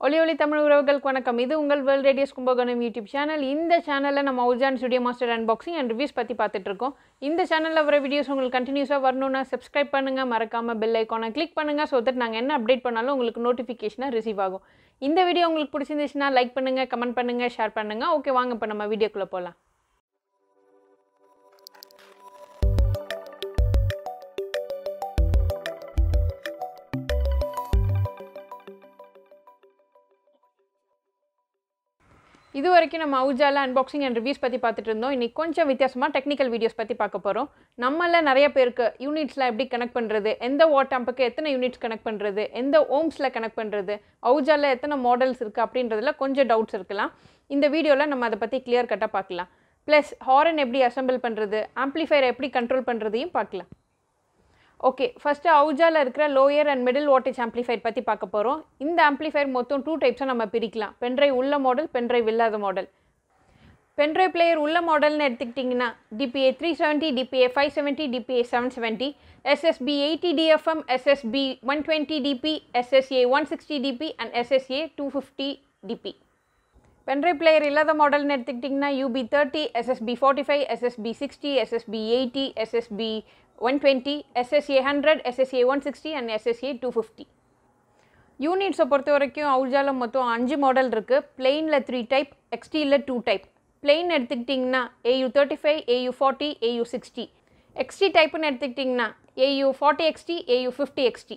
Oli Tamil Uragal Kwanakam, idu ungal World Radios Kumbaganam YouTube channel. In the channel, and AUJA and Studio Master unboxing and reviews pati paathitirukkom. In the channel avra videos ungal continuous ah varanona subscribe pannunga, marakama bell icon click pannunga so that naanga enna update pannalum ungalku notification receive aagum. In the video ungalku pidichindhuchna like pannunga, comment pannunga, share pannunga. Okay, vaanga pa nama video kulla polam. This is நம்ம AHUJAல unboxing and reviews பத்தி பாத்துட்டு இருந்தோம். இன்னைக்கு கொஞ்சம் வித்தியாசமா technical videos பத்தி பார்க்க போறோம். நம்மள நிறைய பேருக்கு யூனிட்ஸ்ல எப்படி கனெக்ட் பண்றது, எந்த வாட் ஆம்புக்கு எத்தனை யூனிட்ஸ் கனெக்ட் பண்றது, எந்த ஓம்ஸ்ல கனெக்ட் பண்றது, AHUJAல எத்தனை மாடல்ஸ் இருக்கு அப்படின்றதுல கொஞ்சம் டவுட்ஸ் இருக்கலாம். இந்த வீடியோல நம்ம அத பத்தி கிளியர் கட்டா பார்க்கலாம். Plus ஹாரன் எப்படி அசெம்பிள் பண்றது, ஆம்ப்ளிஃபையர் எப்படி கண்ட்ரோல் பண்றதையும் பார்க்கலாம். Okay, first AHUJAல இருக்கிற lower and middle wattage amplifier பத்தி பார்க்க போறோம். இந்த amplifier மொத்தம் 2 types-ஆ நம்ம பிரிக்கலாம். pen drive உள்ள மாடல், pen drive இல்லாத மாடல். pen drive player உள்ள மாடல்னு எடுத்துக்கிட்டிங்கனா DPA370, DPA570, DPA770, SSB-80DFM, SSB-120DP, SSA-160DP and SSA-250DP. pen drive player இல்லாத மாடல்னு எடுத்துக்கிட்டிங்கனா UB30, SSB45, SSB60, SSB80, SSB-120, SSA-100, SSA-160 and SSA-250. Units பொறுத்த வரைக்கும் AHUJAல மொத்தம் 5 மாடல் இருக்கு. plainல 3 type, XTல 2 type. plain எடுத்துக்கிட்டிங்கனா AU35, AU40, AU60. XT typeனு எடுத்துக்கிட்டிங்கனா AU40XT, AU50XT.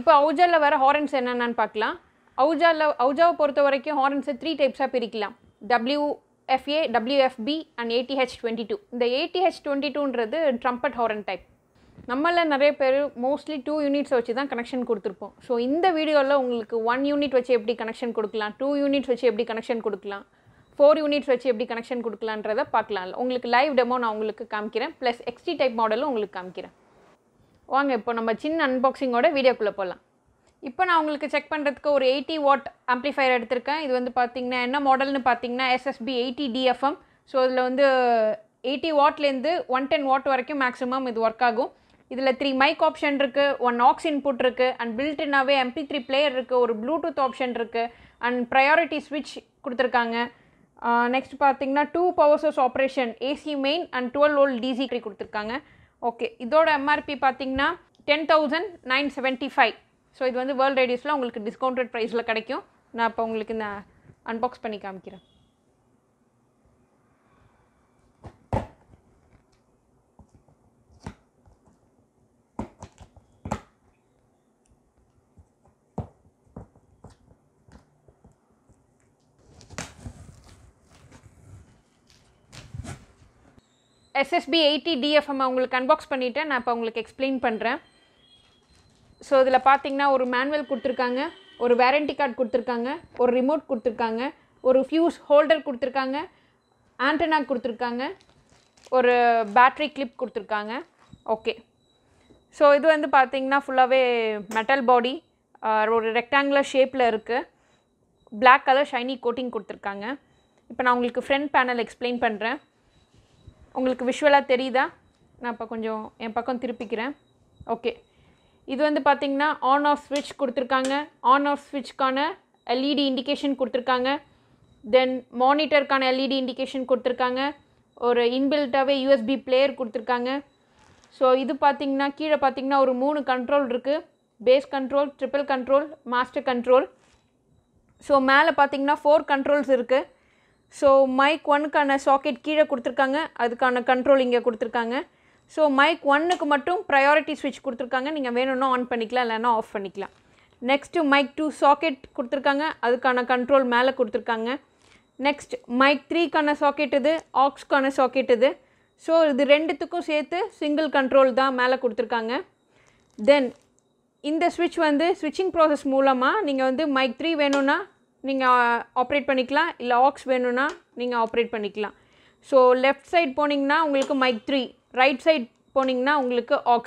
இப்போ AHUJAல வர ஹாரன்ஸ் என்னன்னு பார்க்கலாம். AHUJAவை பொறுத்த வரைக்கும் ஹாரன்ஸ் 3 types-ஆ பிரிக்கலாம். WFA, WFB and ATH22. The ATH22 is trumpet horn type. We mostly 2 units connection. So, in this video, you have 1 unit connection, 2 units connection, 4 units connection. You live demo plus XT type model. Now, we unboxing video. இப்போ நான் உங்களுக்கு check பண்றதுக்கு ஒரு 80 what amplifier எடுத்துர்க்கேன். இது வந்து பாத்தீங்கன்னா என்ன மாடல்னு பாத்தீங்கன்னா SSB 80 DFM. சோ இதுல வந்து 80 வாட்ல இருந்து 110 வாட் வரைக்கும் மேக்ஸिमम இது வர்க் ஆகும். இதுல 3 மைக் ஆப்ஷன் இருக்கு, 1 aux இன்புட் இருக்கு and built in ஆவே MP3 player இருக்கு, ஒரு Bluetooth ஆப்ஷன் இருக்கு and priority switch கொடுத்திருக்காங்க. நெக்ஸ்ட் பாத்தீங்கன்னா 2 power source operation AC main and 12 volt DC கொடுத்திருக்காங்க. ஓகே, இதோட MRP பாத்தீங்கன்னா 10975. So, this is the World Radios discounted price. I will unbox it. SSB-80DFM I will unbox it and I will explain it. So, this is a manual, a warranty card, a remote, a fuse holder, antenna, a battery clip. Okay. So, this is full of metal body, rectangular shape, black color shiny coating. Now, I will explain the front panel. You will know visual. I will show. Okay. This is the on-off switch, on-off switch LED indication, then monitor LED indication, or inbuilt USB player. So this is the 3 control, base control, triple control, master control. So there are 4 controls. So mic 1 socket is controlling. So mic 1 ku mattum priority switch kuduthirukanga, neenga venona on panikalam illana off panikalam. Next mic 2 socket kuduthirukanga, adukana control mele kuduthirukanga. Next mic 3 kana socket idu, aux kana socket idu. So idu renduthukkum sethu single control da mele kuduthirukanga. Then inda switch vandu switching process moolama neenga vandu mic 3 venona neenga operate panikalam illa aux venona neenga operate panikalam. So left side poningna ungalku mic 3, right side போனீங்கன்னா உங்களுக்கு aux.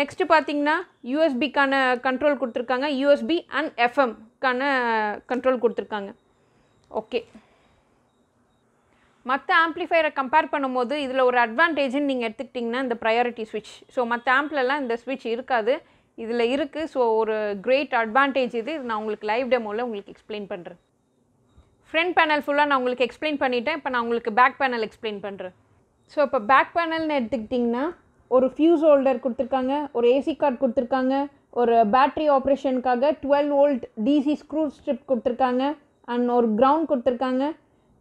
Next பாத்தீங்கன்னா USB கான control கொடுத்திருக்காங்க, USB and FM கான control கொடுத்திருக்காங்க. Okay, மத்த ஆம்ப்ளிஃபையரை compare பண்ணும்போது இதுல ஒரு அட்வான்டேஜ் நீங்க எடுத்துக்கிட்டீங்கன்னா இந்த பிரையாரிட்டி ஸ்விட்ச். சோ மத்த ஆம்ப்ல எல்லாம் இந்த ஸ்விட்ச் இருக்காது. இதுல இருக்கு. ஸோ ஒரு கிரேட் அட்வான்டேஜ் இது. இது நான் உங்களுக்கு லைவ் டெமோவில் உங்களுக்கு எக்ஸ்பிளைன் பண்ணுறேன். ஃப்ரண்ட் பேனல் ஃபுல்லாக நான் உங்களுக்கு எக்ஸ்பிளைன் பண்ணிட்டேன். இப்போ நான் உங்களுக்கு பேக் பேனல் எக்ஸ்பிளைன் பண்ணுறேன். ஸோ இப்போ பேக் பேனல்னு எடுத்துக்கிட்டிங்கன்னா ஒரு ஃபியூஸ் ஹோல்டர் கொடுத்துருக்காங்க, ஒரு ஏசி கார்டு கொடுத்துருக்காங்க, ஒரு பேட்ரி ஆப்ரேஷனுக்காக 12 வோல்ட் டிசி ஸ்க்ரூ ஸ்ட்ரிப் கொடுத்துருக்காங்க, அண்ட் ஒரு கிரவுண்ட் கொடுத்துருக்காங்க.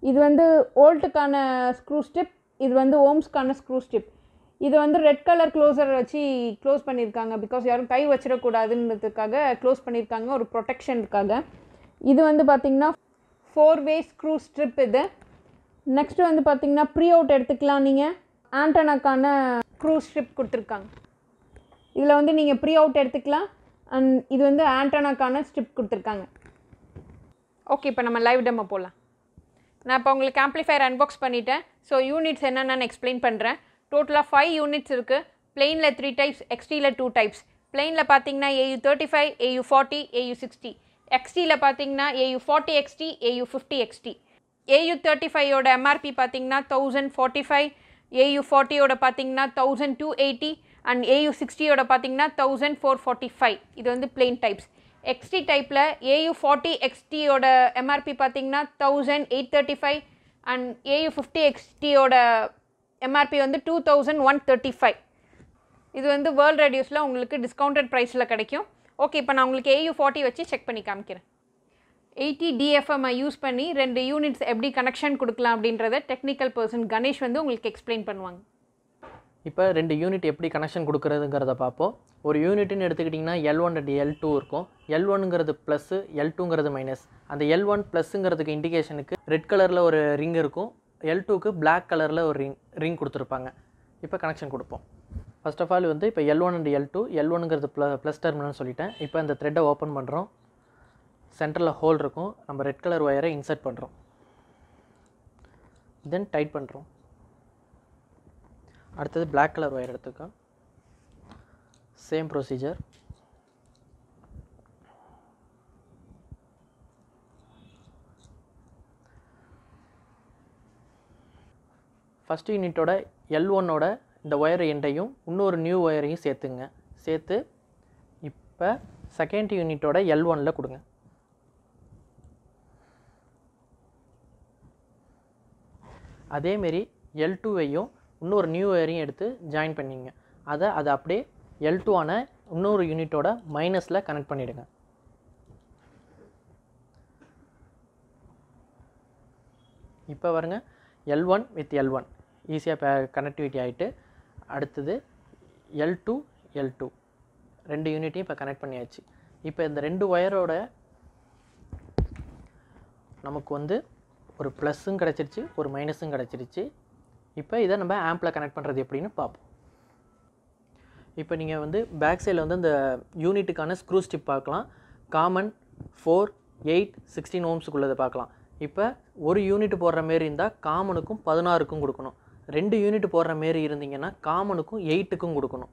இது வந்து ஓல்ட்டுக்கான ஸ்க்ரூ ஸ்ட்ரிப், இது வந்து ஓம்ஸ்க்கான ஸ்க்ரூ ஸ்ட்ரிப். இது வந்து ரெட் கலர் க்ளோஸர் வச்சு க்ளோஸ் பண்ணியிருக்காங்க, பிகாஸ் யாரும் கை வச்சிடக்கூடாதுன்றதுக்காக க்ளோஸ் பண்ணியிருக்காங்க, ஒரு ப்ரொடெக்ஷனுக்காக. இது வந்து பார்த்திங்கன்னா 4-வே ஸ்க்ரூ ஸ்ட்ரிப் இது. நெக்ஸ்ட்டு வந்து பார்த்திங்கன்னா ப்ரீ அவுட் எடுத்துக்கலாம், நீங்கள் ஆண்டனாக்கான ஸ்க்ரூ ஸ்ட்ரிப் கொடுத்துருக்காங்க. இதில் வந்து நீங்கள் ப்ரீ அவுட் எடுத்துக்கலாம், அண்ட் இது வந்து ஆண்டனாக்கான ஸ்ட்ரிப் கொடுத்துருக்காங்க. ஓகே, இப்போ நம்ம லைவ் டெமோ போகலாம். நான் இப்போ உங்களுக்கு ஆம்ப்ளிஃபையர் அன்பாக்ஸ் பண்ணிட்டேன். ஸோ யூனிட்ஸ் என்னென்னு எக்ஸ்பிளைன் பண்ணுறேன். டோட்டலாக 5 யூனிட்ஸ் இருக்குது. பிளெயினில் 3 டைப்ஸ், எக்ஸ்டியில் 2 டைப்ஸ். பிளெயினில் பார்த்தீங்கன்னா AU35, AU40, AU60. எக்ஸ்டியில் பார்த்தீங்கன்னா AU40XT, AU50XT. AU35யோட MRP பார்த்தீங்கன்னா 1045, AU40யோட பார்த்தீங்கன்னா 1280, அண்ட் AU60யோட பார்த்தீங்கன்னா 1445. இது வந்து பிளெயின் டைப்ஸ். XT டைப்பில் AU40XTயோட MRP பார்த்தீங்கன்னா 1835, அண்ட் AU50XTயோட MRP வந்து 2135. இது வந்து வேர்ல்ட் ரேடியோஸில் உங்களுக்கு டிஸ்கவுண்டட் ப்ரைஸில் கிடைக்கும். ஓகே, இப்போ நான் உங்களுக்கு AU40 வச்சு செக் பண்ணி காமிக்கிறேன். 80DFM யூஸ் பண்ணி 2 யூனிட்ஸ் எப்படி கனெக்ஷன் கொடுக்கலாம் அப்படின்றத டெக்னிக்கல் பர்சன் கணேஷ் வந்து உங்களுக்கு எக்ஸ்பிளைன் பண்ணுவாங்க. இப்போ 2 யூனிட் எப்படி கனெக்ஷன் கொடுக்குறதுங்கிறத பார்ப்போம். ஒரு யூனிட்னு எடுத்துக்கிட்டிங்கன்னா L1 அண்ட் L2 இருக்கும். L1ங்கிறது ப்ளஸ்ஸு, L2ங்கிறது மைனஸ். அந்த L1 ப்ளஸ்ஸுங்கிறதுக்கு இண்டிகேஷனுக்கு ரெட் கலரில் ஒரு ரிங் இருக்கும், L2க்கு பிளாக் கலரில் ஒரு ரிங் கொடுத்துருப்பாங்க. இப்போ கனெக்ஷன் கொடுப்போம். ஃபர்ஸ்ட் ஆஃப் ஆல் வந்து இப்போ L1 அண்ட் L2, L1ங்கிறது ப்ளஸ் டெர்மினல்னு சொல்லிட்டேன். இப்போ அந்த த்ரெட்டை ஓப்பன் பண்ணுறோம். சென்டரில் ஹோல் இருக்கும், நம்ம ரெட் கலர் ஒயரை இன்சர்ட் பண்ணுறோம், தென் டைட் பண்ணுறோம். அடுத்தது பிளாக் கலர் ஒயர் எடுத்துக்கோம், சேம் ப்ரொசீஜர். ஃபஸ்ட் யூனிட்டோட L1ஓட இந்த ஒயர் எண்டையும் இன்னொரு நியூ ஒயரையும் சேர்த்துங்க. சேர்த்து இப்போ செகண்ட் யூனிட்டோட L1ல் கொடுங்க. அதேமாரி L2ஐயும் இன்னொரு நியூ ஒயரையும் எடுத்து ஜாயின் பண்ணிங்க. அதை அப்படியே L2 ஆன இன்னொரு யூனிட்டோட மைனஸில் கனெக்ட் பண்ணிவிடுங்க. இப்போ வருங்க L1 வித் L1 ஈஸியாக கனெக்டிவிட்டி ஆகிட்டு, அடுத்தது L2 2 யூனிட்டையும் இப்போ கனெக்ட் பண்ணியாச்சு. இப்போ இந்த 2 ஒயரோட நமக்கு வந்து ஒரு ப்ளஸ்ஸும் கிடச்சிருச்சு, ஒரு மைனஸும் கிடச்சிருச்சு. இப்போ இதை நம்ம ஆம்பில் கனெக்ட் பண்ணுறது எப்படின்னு பார்ப்போம். இப்போ நீங்கள் வந்து பேக் சைடில் வந்து இந்த யூனிட்டுக்கான ஸ்க்ரூ ஸ்டிப் பார்க்கலாம். காமன் 4, 8, 16 ஓம்ஸுக்குள்ளதை பார்க்கலாம். இப்போ ஒரு யூனிட் போடுற மாரி இருந்தால் காமனுக்கும் 16க்கும் கொடுக்கணும். 2 யூனிட் போடுற மாரி இருந்தீங்கன்னா காமனுக்கும் 8க்கும் கொடுக்கணும்.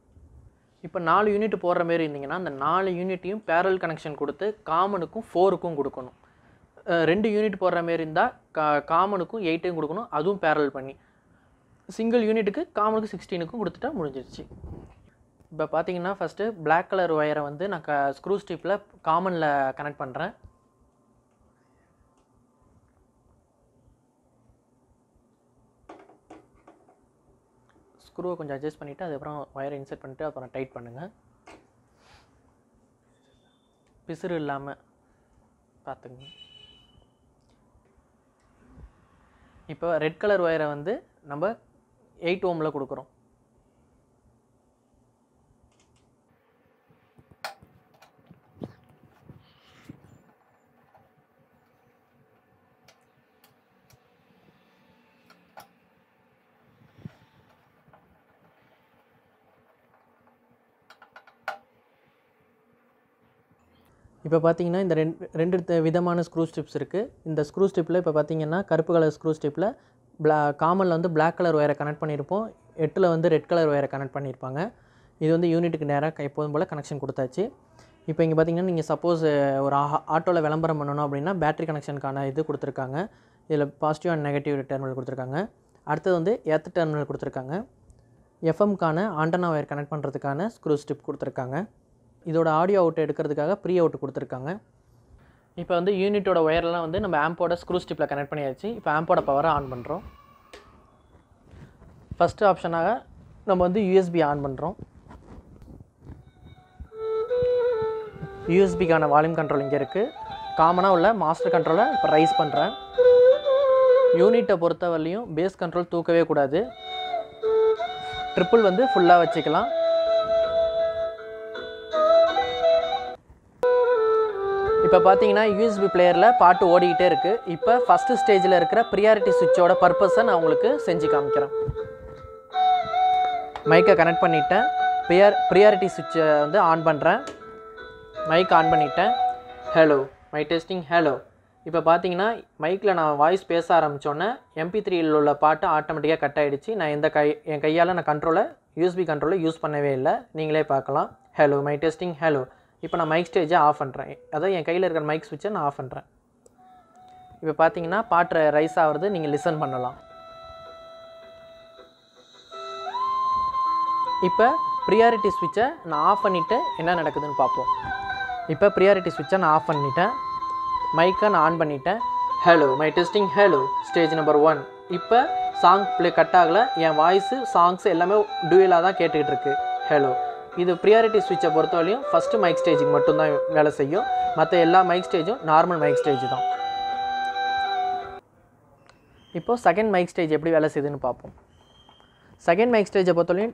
இப்போ 4 யூனிட் போடுற மாரி இருந்தீங்கன்னா அந்த 4 யூனிட்டையும் பேரல் கனெக்ஷன் கொடுத்து காமனுக்கும் 4க்கும் கொடுக்கணும். 2 யூனிட் போடுற மாரி இருந்தால் காமனுக்கும் 8க்கும் கொடுக்கணும், அதுவும் பேரல் பண்ணி. சிங்கிள் யூனிட்டுக்கு காமனுக்கு 16க்கும் கொடுத்துட்டா முடிஞ்சிருச்சு. இப்போ பார்த்தீங்கன்னா ஃபஸ்ட்டு பிளாக் கலர் ஒயரை வந்து நான் ஸ்க்ரூ ஸ்டிப்பில் காமனில் கனெக்ட் பண்ணுறேன். ஸ்க்ரூவை கொஞ்சம் அட்ஜஸ்ட் பண்ணிவிட்டு அதுக்கப்புறம் ஒயரை இன்சர்ட் பண்ணிவிட்டு அப்புறம் டைட் பண்ணுங்கள். பிசுறு இல்லாமல் பார்த்துங்க. இப்போ ரெட் கலர் ஒயரை வந்து நம்ம 8 ஓமில் கொடுக்குறோம். இப்போ பார்த்தீங்கன்னா இந்த 2 விதமான ஸ்க்ரூ ஸ்ட்ரிப்ஸ் இருக்குது. இந்த ஸ்க்ரூ ஸ்ட்ரிப்பில் இப்போ பார்த்தீங்கன்னா கருப்பு கலர் ஸ்க்ரூ ஸ்ட்ரிப்பில் காமனில் வந்து பிளாக் கலர் ஒயரை கனெக்ட் பண்ணியிருப்போம், 8ல் வந்து ரெட் கலர் ஒயரை கனெக்ட் பண்ணியிருப்பாங்க. இது வந்து யூனிட்டுக்கு நேராக எப்போதும் போல் கனெக்ஷன் கொடுத்தாச்சு. இப்போ இங்கே பார்த்தீங்கன்னா நீங்கள் சப்போஸ் ஒரு ஆட்டோவில் விளம்பரம் பண்ணணும் அப்படின்னா பேட்ரி கனெக்ஷனுக்கான இது கொடுத்துருக்காங்க. இதில் பாசிட்டிவ் அண்ட் நெகட்டிவ் டெர்மினல் கொடுத்துருக்காங்க. அடுத்தது வந்து எர்த் டெர்மினல் கொடுத்துருக்காங்க. எஃப்எம்க்கான ஆண்டனா ஒயர் கனெக்ட் பண்ணுறதுக்கான ஸ்க்ரூ ஸ்ட்ரிப் கொடுத்துருக்காங்க. இதோட ஆடியோ அவுட் எடுக்கிறதுக்காக ப்ரீ அவுட் கொடுத்துருக்காங்க. இப்போ வந்து யூனிட்டோட ஒயர்லாம் வந்து நம்ம ஆம்போட ஸ்க்ரூ ஸ்டிப்பில் கனெக்ட் பண்ணியாச்சு. இப்போ ஆம்போட பவரை ஆன் பண்ணுறோம். ஃபஸ்ட்டு ஆப்ஷனாக நம்ம வந்து யூஎஸ்பி ஆன் பண்ணுறோம். யூஎஸ்பிக்கான வால்யூம் கண்ட்ரோல் இங்கே இருக்குது. காமனாக உள்ள மாஸ்டர் கண்ட்ரோலை இப்போ ரைஸ் பண்ணுறேன். யூனிட்டை பொறுத்தவரையும் பேஸ் கண்ட்ரோல் தூக்கவே கூடாது. ட்ரிப்பிள் வந்து ஃபுல்லாக வச்சுக்கலாம். இப்போ பார்த்தீங்கன்னா யூஎஸ்பி பிளேயரில் பாட்டு ஓடிக்கிட்டே இருக்குது. இப்போ ஃபஸ்ட்டு ஸ்டேஜில் இருக்கிற ப்ரியாரிட்டி சுவிட்சோட பர்பஸை நான் உங்களுக்கு செஞ்சு காமிக்கிறேன். மைக்கை கனெக்ட் பண்ணிவிட்டேன். ப்ரியாரிட்டி சுவிட்சை வந்து ஆன் பண்ணுறேன். மைக் ஆன் பண்ணிவிட்டேன். Hello my testing hello. இப்போ பார்த்தீங்கன்னா மைக்கில் நான் வாய்ஸ் பேச ஆரம்பித்தோன்னே MP3யில் உள்ள பாட்டு ஆட்டோமேட்டிக்காக கட் ஆகிடுச்சு. நான் என் கையால் நான் கண்ட்ரோலை யூஎஸ்பி கண்ட்ரோலை யூஸ் பண்ணவே இல்லை. நீங்களே பார்க்கலாம். Hello my testing hello. இப்போ நான் மைக் ஸ்டேஜை ஆஃப் பண்ணுறேன். அதாவது என் கையில் இருக்கிற மைக் ஸ்விட்சை நான் ஆஃப் பண்ணுறேன். இப்போ பார்த்தீங்கன்னா பாட்டு ரைஸ் ஆகிறது நீங்கள் லிசன் பண்ணலாம். இப்போ ப்ரியாரிட்டி ஸ்விட்சை நான் ஆஃப் பண்ணிவிட்டு என்ன நடக்குதுன்னு பார்ப்போம். இப்போ ப்ரியாரிட்டி ஸ்விட்சை நான் ஆஃப் பண்ணிவிட்டேன். மைக்கை நான் ஆன் பண்ணிவிட்டேன். Hello my testing hello stage number 1. இப்போ சாங் கட் ஆகலை. என் வாய்ஸு சாங்ஸு எல்லாமே டூயலாக தான் கேட்டுக்கிட்டு இருக்கு. ஹலோ இது ப்ரியாரிட்டி ஸ்விட்சை பொறுத்தவரையும் ஃபஸ்ட்டு மைக் ஸ்டேஜுக்கு மட்டும்தான் வேலை செய்யும். மற்ற எல்லா மைக் ஸ்டேஜும் நார்மல் மைக் ஸ்டேஜ் தான். இப்போது செகண்ட் மைக் ஸ்டேஜ் எப்படி வேலை செய்யுதுன்னு பார்ப்போம். செகண்ட் மைக் ஸ்டேஜை பொறுத்தவரையும்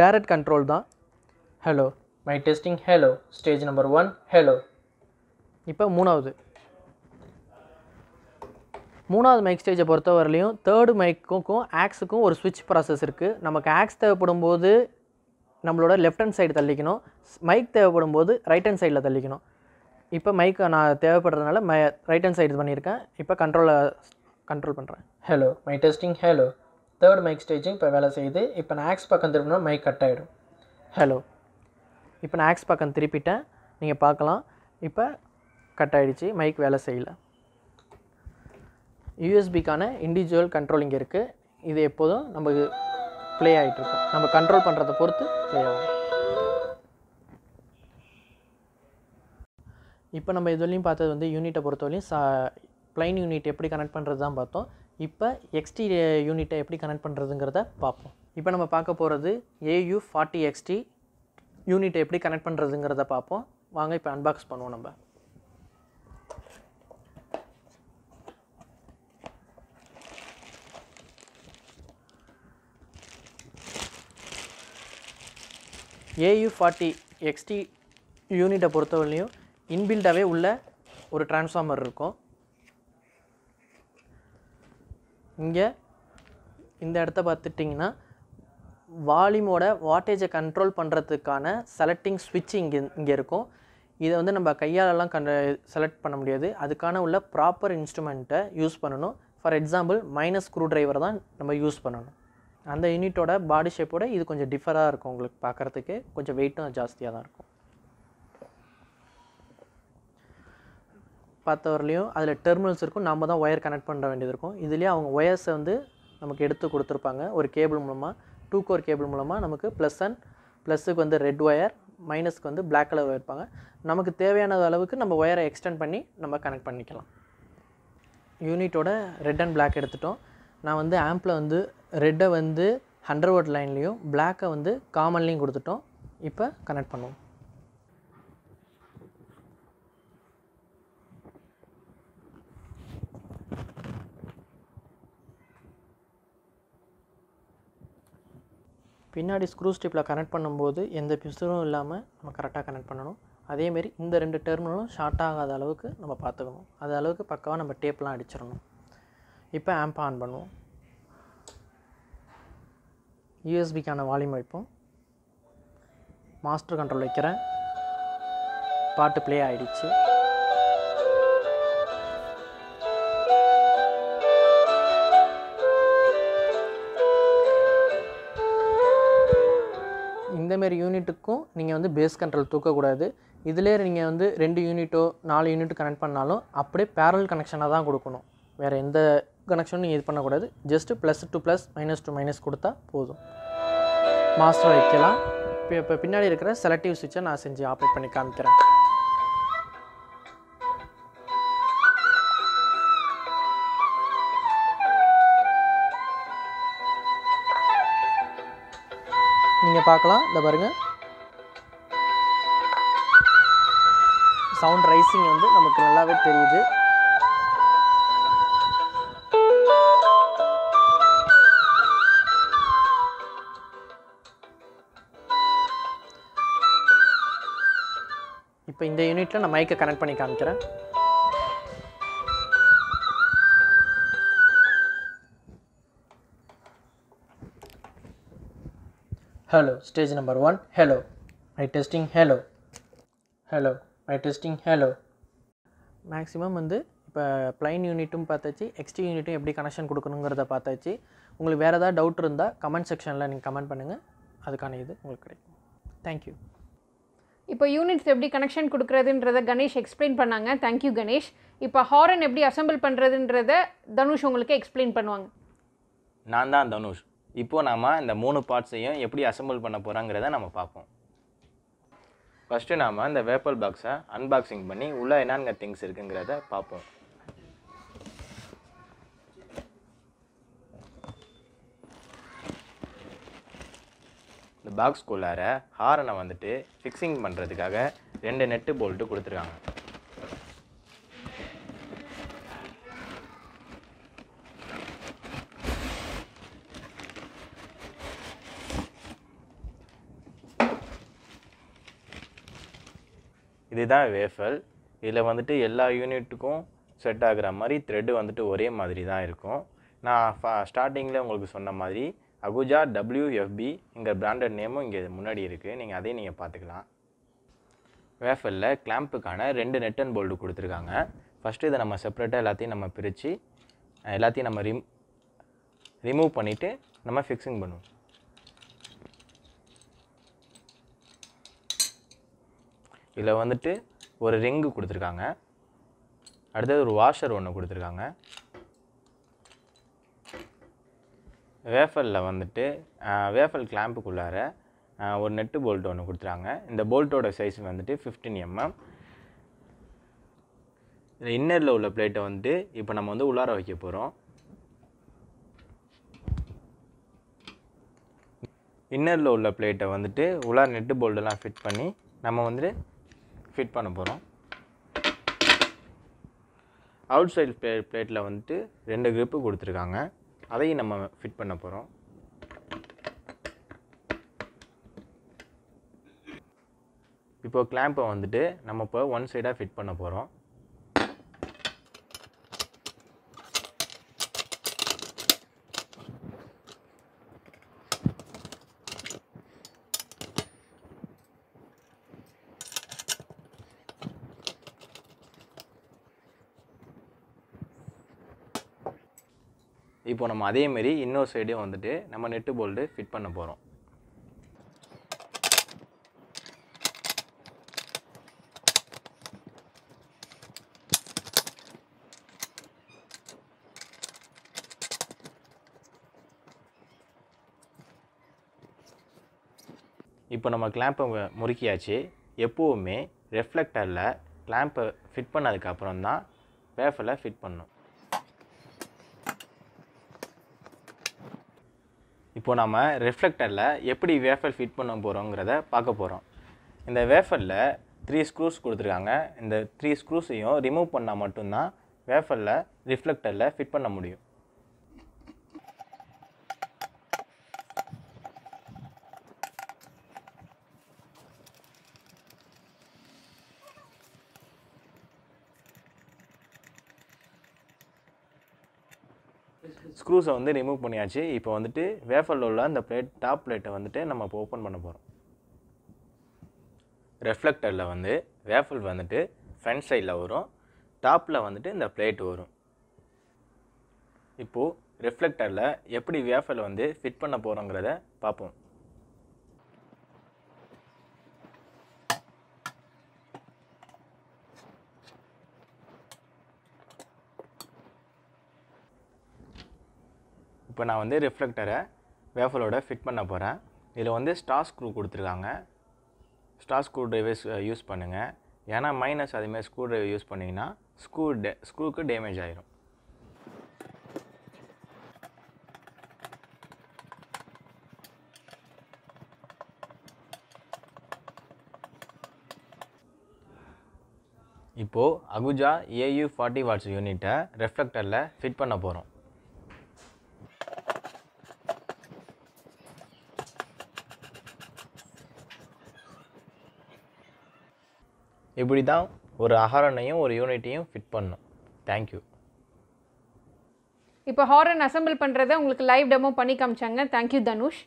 டைரக்ட் கண்ட்ரோல் தான். Hello my testing hello stage number 1 hello. இப்போ மூணாவது மைக் ஸ்டேஜை பொறுத்தவரையிலையும் தேர்டு மைக்குக்கும் ஆக்ஸுக்கும் ஒரு ஸ்விட்ச் ப்ராசஸ் இருக்குது. நமக்கு ஆக்ஸ் தேவைப்படும் போது நம்மளோட லெஃப்ட் ஹேண்ட் சைடு தள்ளிக்கணும், மைக் தேவைப்படும் போது ரைட் ஹேண்ட் சைடில் தள்ளிக்கணும். இப்போ மைக்கை நான் தேவைப்படுறதுனால ரைட் ஹேண்ட் சைடு பண்ணியிருக்கேன். இப்போ கண்ட்ரோல் பண்ணுறேன். Hello my testing hello. Third mic ஸ்டேஜும் இப்போ வேலை செய்யுது. இப்போ நான் ஆக்ஸ் பக்கம் திரும்பினா மைக் கட் ஆகிடும். ஹலோ இப்போ நான் ஆக்ஸ் பக்கம் திருப்பிட்டேன். நீங்கள் பார்க்கலாம். இப்போ கட் ஆகிடுச்சு, மைக் வேலை செய்யலை. யூஎஸ்பிக்கான இண்டிவிஜுவல் கண்ட்ரோலிங் இருக்குது. இது எப்போதும் நமக்கு ப்ளே ஆகிட்டுருக்கும். நம்ம கண்ட்ரோல் பண்ணுறதை பொறுத்து ப்ளே ஆகும். இப்போ நம்ம இதுவரையும் பார்த்தது வந்து யூனிட்டை பொறுத்தவரையும் ப்ளைன் யூனிட் எப்படி கனெக்ட் பண்ணுறது தான் பார்த்தோம். இப்போ எக்ஸ்டி யூனிட்டை எப்படி கனெக்ட் பண்ணுறதுங்கிறத பார்ப்போம். இப்போ நம்ம பார்க்க போகிறது AU40XT யூனிட்டை எப்படி கனெக்ட் பண்ணுறதுங்கிறத பார்ப்போம். வாங்க இப்போ அன்பாக்ஸ் பண்ணுவோம். நம்ம AU40XT யூனிட்டை பொறுத்தவரையிலையும் இன்பில்டாகவே உள்ள ஒரு டிரான்ஸ்ஃபார்மர் இருக்கும். இங்கே இந்த இடத்த பார்த்துட்டிங்கன்னா வால்யூமோட வாட்டேஜை கண்ட்ரோல் பண்ணுறதுக்கான செலக்டிங் ஸ்விட்ச் இங்கே இருக்கும். இதை வந்து நம்ம கையாலெல்லாம் செலக்ட் பண்ண முடியாது. அதுக்கான உள்ள ப்ராப்பர் இன்ஸ்ட்ருமெண்ட்டை யூஸ் பண்ணணும். For example minus screwdriver தான் நம்ம யூஸ் பண்ணணும். அந்த யூனிட்டோட பாடி ஷேப்போட இது கொஞ்சம் டிஃபராக இருக்கும். உங்களுக்கு பார்க்குறதுக்கு கொஞ்சம் வெயிட்டும் ஜாஸ்தியாக தான் இருக்கும். பார்த்தவரையிலையும் அதில் டெர்மினல்ஸ் இருக்கும். நம்ம தான் ஒயர் கனெக்ட் பண்ண வேண்டியது இருக்கும். இதுலேயே அவங்க ஒயர்ஸை வந்து நமக்கு எடுத்து கொடுத்துருப்பாங்க. ஒரு கேபிள் மூலமாக 2 கோர் கேபிள் மூலமாக நமக்கு ப்ளஸ்ஸுக்கு வந்து ரெட் ஒயர், மைனஸ்க்கு வந்து பிளாக் கலர் ஒயர் இருப்பாங்க. நமக்கு தேவையான அளவுக்கு நம்ம ஒயரை எக்ஸ்டெண்ட் பண்ணி நம்ம கனெக்ட் பண்ணிக்கலாம். யூனிட்டோட ரெட் அண்ட் பிளாக் எடுத்துட்டோம். நான் வந்து ஆம்பில் வந்து ரெட்டை வந்து 100 வாட் லைன்லேயும் பிளாக்கை வந்து காமன்லேயும் கொடுத்துட்டோம். இப்போ கனெக்ட் பண்ணுவோம். பின்னாடி ஸ்க்ரூ ஸ்டிப்பில் கனெக்ட் பண்ணும்போது எந்த பிசுறும் இல்லாமல் நம்ம கரெக்டாக கனெக்ட் பண்ணணும். அதேமாரி இந்த 2 டெர்மினலும் ஷார்ட் ஆகாத அளவுக்கு நம்ம பார்த்துக்கணும். அது அளவுக்கு பக்காவாக நம்ம டேப்லாம் அடிச்சிடணும். இப்போ ஆம்ப் ஆன் பண்ணுவோம். யூஎஸ்பிக்கான வால்யூம் வைப்போம். மாஸ்டர் கண்ட்ரோல் வைக்கிறேன். பாட்டு ப்ளே ஆகிடுச்சு. இதேமாரி யூனிட்டுக்கும் நீங்கள் வந்து பேஸ் கண்ட்ரோல் தூக்கக்கூடாது. இதிலே நீங்கள் வந்து 2 யூனிட்டோ 4 யூனிட் கனெக்ட் பண்ணாலும் அப்படியே பேரல் கனெக்ஷனாக தான் கொடுக்கணும். வேறு எந்த கனெக்ஷனும் நீங்கள் இது பண்ணக்கூடாது. ஜஸ்ட்டு +2 +, -2 - கொடுத்தா போதும். மாஸ்டர் வைக்கலாம். பின்னாடி இருக்கிற செலக்டிவ் ஸ்விட்சை நான் செஞ்சு ஆப்ரேட் பண்ணி காமிக்கிறேன். நீங்கள் பார்க்கலாம், இந்த பாருங்கள் சவுண்ட் ரைசிங் வந்து நமக்கு நல்லாவே தெரியுது. இப்போ இந்த யூனிட்டில் நான் மைக்கை கனெக்ட் பண்ணி காமிக்கிறேன். Hello, stage number 1. Hello. My testing. Hello. Hello. My testing. Hello. Maximum வந்து இப்போ plain யூனிட்டும் பார்த்தாச்சு, XT யூனிட்டும் எப்படி கனெக்ஷன் கொடுக்கணுங்கிறத பார்த்தாச்சு. உங்களுக்கு வேறு ஏதாவது டவுட் இருந்தால் கமெண்ட் செக்ஷனில் நீங்கள் கமெண்ட் பண்ணுங்கள், அதுக்கான இது உங்களுக்கு கிடைக்கும். தேங்க்யூ. இப்போ யூனிட்ஸ் எப்படி கனெக்ஷன் கொடுக்குறதுன்றதை கணேஷ் எக்ஸ்பிளைன் பண்ணாங்க. தேங்க்யூ கணேஷ். இப்போ ஹாரன் எப்படி அசம்பிள் பண்ணுறதுன்றதை தனுஷ் உங்களுக்கு எக்ஸ்பிளைன் பண்ணுவாங்க. நான் தான் தனுஷ். இப்போது நாம் இந்த மூணு பார்ட்ஸையும் எப்படி அசம்பிள் பண்ண போகிறாங்கிறத நம்ம பார்ப்போம். ஃபஸ்ட்டு நாம் இந்த வேப்பல் பாக்ஸை அன்பாக்சிங் பண்ணி உள்ளே என்னென்ன திங்ஸ் இருக்குங்கிறத பார்ப்போம். இந்த பாக்ஸ்குள்ளார ஹாரனை வந்துட்டு ஃபிக்ஸிங் பண்ணுறதுக்காக 2 நெட்டு போல்ட்டு கொடுத்துருக்காங்க. இதுதான் வேஃபல். இதில் வந்துட்டு எல்லா யூனிட்டுக்கும் செட் ஆகிற மாதிரி த்ரெட்டு வந்துட்டு ஒரே மாதிரி தான் இருக்கும். நான் ஸ்டார்டிங்கில் உங்களுக்கு சொன்ன மாதிரி அகுஜா WFB இங்கே பிராண்டட் நேமும் இங்கே முன்னாடி இருக்குது, நீங்கள் அதையும் நீங்கள் பார்த்துக்கலாம். வேஃபலில் கிளாம்புக்கான 2 நெட் அண்ட் போல்டு கொடுத்துருக்காங்க. ஃபஸ்ட்டு இதை நம்ம செப்பரேட்டாக எல்லாத்தையும் நம்ம பிரித்து எல்லாத்தையும் நம்ம ரிமூவ் பண்ணிவிட்டு நம்ம ஃபிக்ஸிங் பண்ணுவோம். இதில் வந்துட்டு ஒரு ரிங்கு கொடுத்துருக்காங்க, அடுத்தது ஒரு வாஷர் ஒன்று கொடுத்துருக்காங்க. வேஃபலில் வந்துட்டு வேஃபல் கிளாம்புக்குள்ளார ஒரு நெட்டு போல்ட் ஒன்று கொடுத்துருக்காங்க. இந்த போல்ட்டோட சைஸ் வந்துட்டு 15 mm. இதில் இன்னரில் உள்ள பிளேட்டை வந்துட்டு இப்போ நம்ம வந்து உள்ளார வைக்க போகிறோம். இன்னரில் உள்ள பிளேட்டை வந்துட்டு உள்ளார நெட்டு போல்டெல்லாம் ஃபிட் பண்ணி நம்ம வந்துட்டு ஃபிட் பண்ண போகிறோம். அவுட் சைடு பிளேட்டில் வந்துட்டு 2 கிரிப்பு கொடுத்துருக்காங்க, அதையும் நம்ம ஃபிட் பண்ண போகிறோம். இப்போது கிளாம்பை வந்துட்டு நம்ம இப்போ ஒன் சைடாக ஃபிட் பண்ண போகிறோம். இப்போ நம்ம அதேமாரி இன்னொரு சைடும் வந்துட்டு நம்ம நெட்டு போல்டு ஃபிட் பண்ண போகிறோம். இப்போ நம்ம கிளாம்பை முறுக்கியாச்சு. எப்போவுமே ரெஃப்ளெக்டரில் கிளாம்பை ஃபிட் பண்ணதுக்கப்புறம் தான் வேஃபலை ஃபிட் பண்ணணும். இப்போது நம்ம ரெஃப்ளெக்டரில் எப்படி வேஃபல் ஃபிட் பண்ண போகிறோங்கிறத பார்க்க போகிறோம். இந்த வேஃபலில் 3 ஸ்க்ரூஸ் கொடுத்துருக்காங்க. இந்த 3 ஸ்க்ரூஸையும் ரிமூவ் பண்ணால் மட்டும்தான் வேஃபலில் ரிஃப்ளெக்டரில் ஃபிட் பண்ண முடியும். ஸ்க்ரூஸை வந்து ரிமூவ் பண்ணியாச்சு. இப்போ வந்துட்டு வேஃபரில் உள்ள அந்த பிளேட் டாப் பிளேட்டை வந்துட்டு நம்ம இப்போ ஓப்பன் பண்ண போகிறோம். ரெஃப்ளெக்டரில் வந்து வேஃபல் வந்துட்டு ஃப்ரண்ட் சைடில் வரும், டாப்பில் வந்துட்டு இந்த பிளேட் வரும். இப்போது ரெஃப்ளெக்டரில் எப்படி வேஃபல் வந்து ஃபிட் பண்ண போகிறோங்கிறத பார்ப்போம். இப்போ நான் வந்து ரிஃப்ளெக்டரை வேஃபலோட ஃபிட் பண்ண போகிறேன். இதில் வந்து ஸ்டார் ஸ்க்ரூ கொடுத்துருக்காங்க. ஸ்டார் ஸ்க்ரூ ட்ரைவர்ஸ் யூஸ் பண்ணுங்கள். ஏன்னா மைனஸ் அதேமாதிரி ஸ்க்ரூ ட்ரைவர் யூஸ் பண்ணிங்கன்னா ஸ்க்ரூக்கு டேமேஜ் ஆகிரும். இப்போது அகுஜா AU40W யூனிட்டை ரெஃப்ளெக்டரில் ஃபிட் பண்ண போகிறோம். இப்படி தான் ஒரு ஹாரனையும் ஒரு யூனிட்டையும் ஃபிட் பண்ணணும். தேங்க்யூ. இப்போ ஹாரன் அசம்பிள் பண்ணுறதை உங்களுக்கு லைவ் டெமோ பண்ணி காமிச்சாங்க. Thank you Dhanush.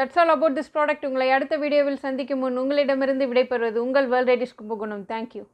That's all about this product. உங்களை அடுத்த வீடியோவில் சந்திக்கும் முன் உங்களிடமிருந்து விடைபெறுவது உங்கள் வேர்ல்ட் ரேடியோஸ்க்கு போகணும். தேங்க்யூ.